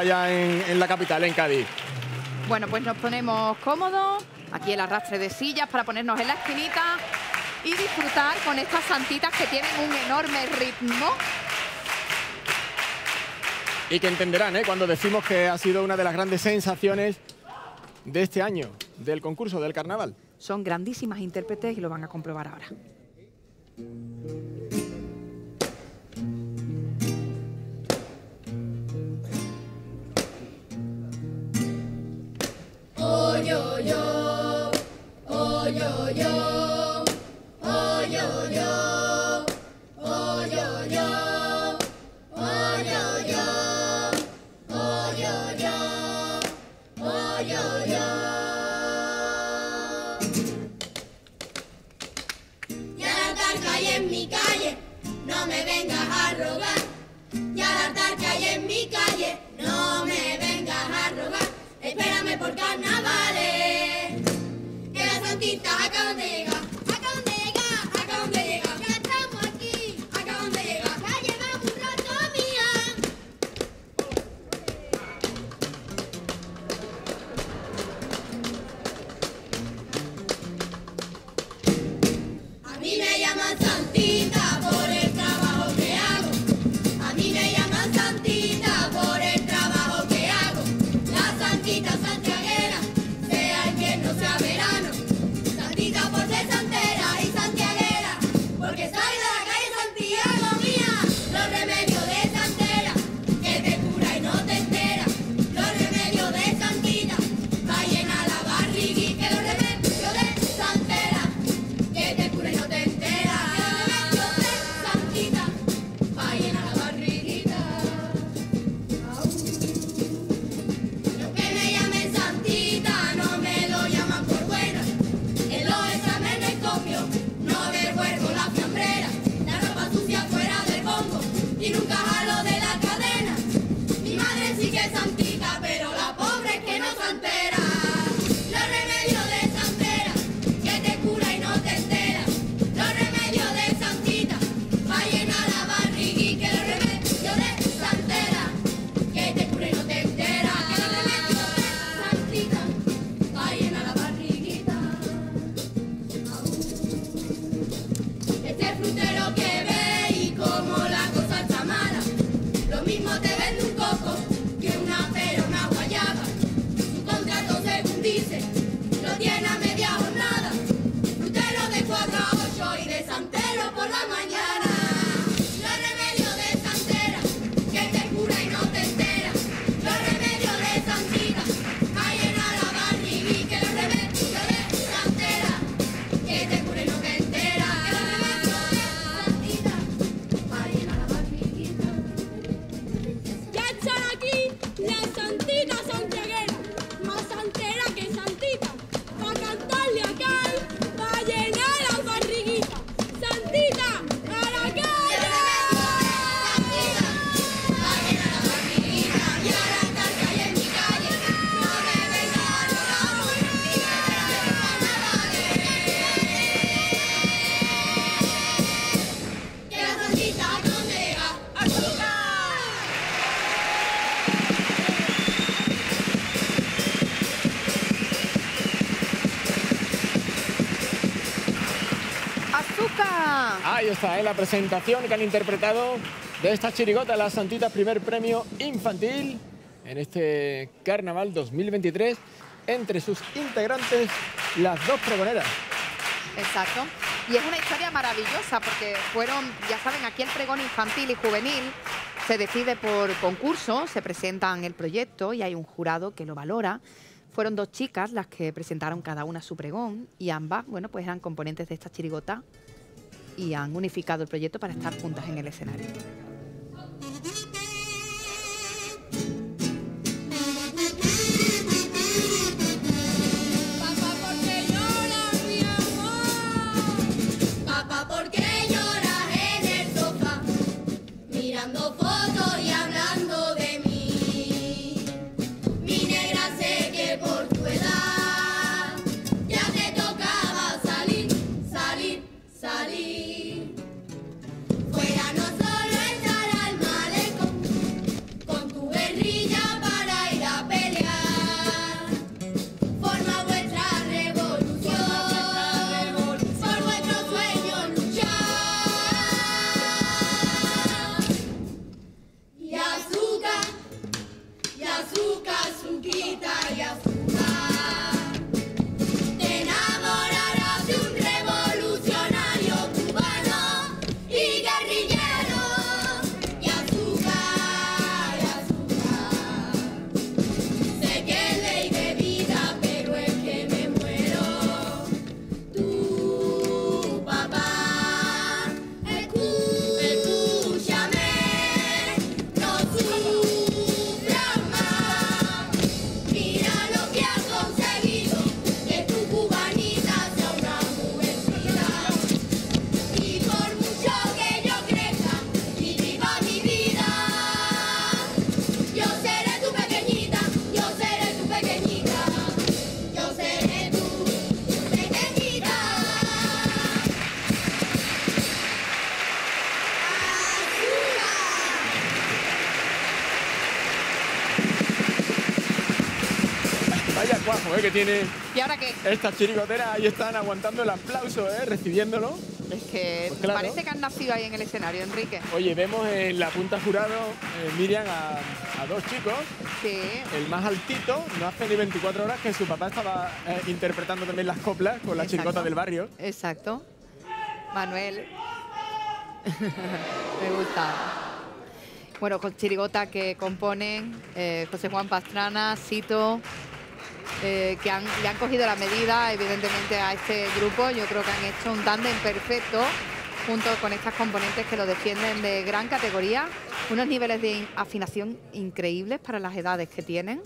allá en la capital, en Cádiz. Bueno, pues nos ponemos cómodos, aquí el arrastre de sillas para ponernos en la esquinita y disfrutar con estas santitas que tienen un enorme ritmo. Y que entenderán, ¿eh?, cuando decimos que ha sido una de las grandes sensaciones de este año, del concurso, del carnaval. Son grandísimas intérpretes y lo van a comprobar ahora. Ahí está, la presentación que han interpretado de esta chirigota, Las Santitas, primer premio infantil en este Carnaval 2023. Entre sus integrantes, las dos pregoneras. Exacto. Y es una historia maravillosa porque fueron, ya saben, aquí el pregón infantil y juvenil se decide por concurso, se presentan el proyecto y hay un jurado que lo valora. Fueron dos chicas las que presentaron cada una su pregón y ambas, bueno, pues eran componentes de esta chirigota y han unificado el proyecto para estar juntas en el escenario. Fuera no solo está. cuajo que tiene. ¿Y ahora qué? Estas chirigoteras ahí están aguantando el aplauso, recibiéndolo. Es que pues claro, parece que han nacido ahí en el escenario, Enrique. Oye, vemos en la punta jurado, Miriam, a dos chicos. Sí. El más altito, no hace ni 24 horas que su papá estaba interpretando también las coplas con la chirigota del barrio. Exacto. Manuel. Me gusta. Bueno, con chirigota que componen José Juan Pastrana, Cito, que le han cogido la medida, evidentemente, a este grupo. Yo creo que han hecho un tándem perfecto junto con estas componentes que lo defienden de gran categoría. Unos niveles de afinación increíbles para las edades que tienen.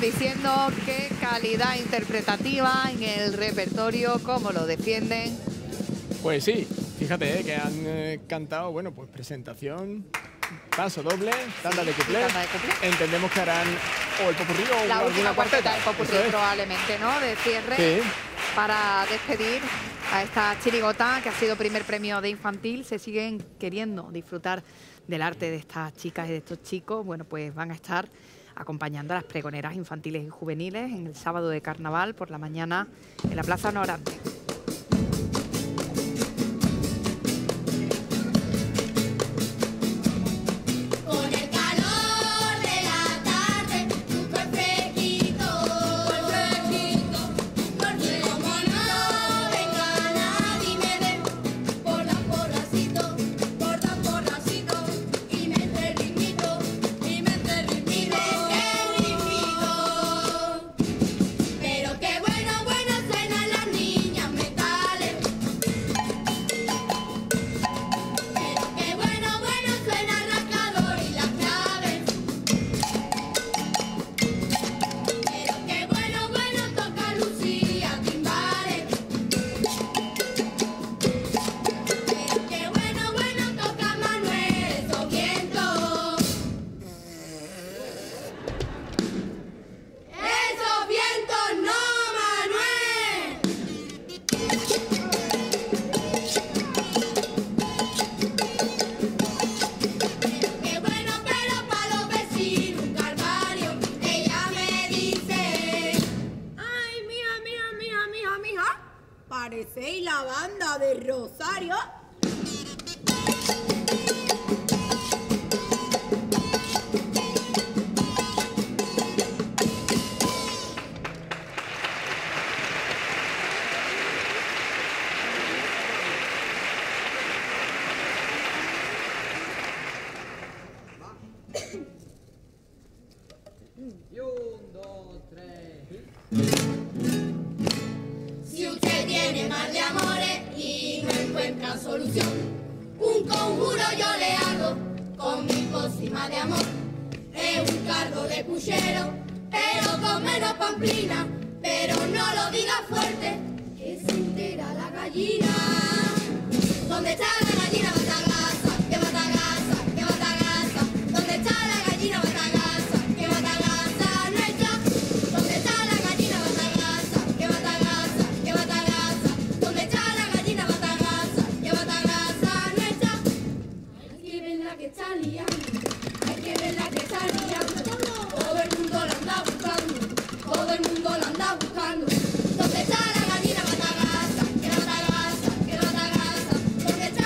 Diciendo qué calidad interpretativa en el repertorio, cómo lo defienden. Pues sí, fíjate que han cantado, bueno, pues presentación, paso doble, tanda de cuplé. Entendemos que harán o el popurrí o la última cuarteta, el popurrí probablemente, ¿no? De cierre, sí, para despedir a esta chirigota que ha sido primer premio de infantil. Se siguen queriendo disfrutar del arte de estas chicas y de estos chicos. Bueno, pues van a estar acompañando a las pregoneras infantiles y juveniles en el sábado de Carnaval por la mañana en la Plaza Honorante. ¿Dónde está la gallina batagaza? ¿Qué batagaza? ¿Qué batagaza? ¿Dónde está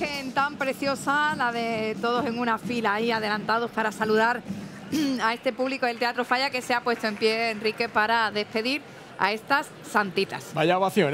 imagen tan preciosa, la de todos en una fila ahí adelantados para saludar a este público del Teatro Falla que se ha puesto en pie, Enrique, para despedir a estas santitas. Vaya ovación.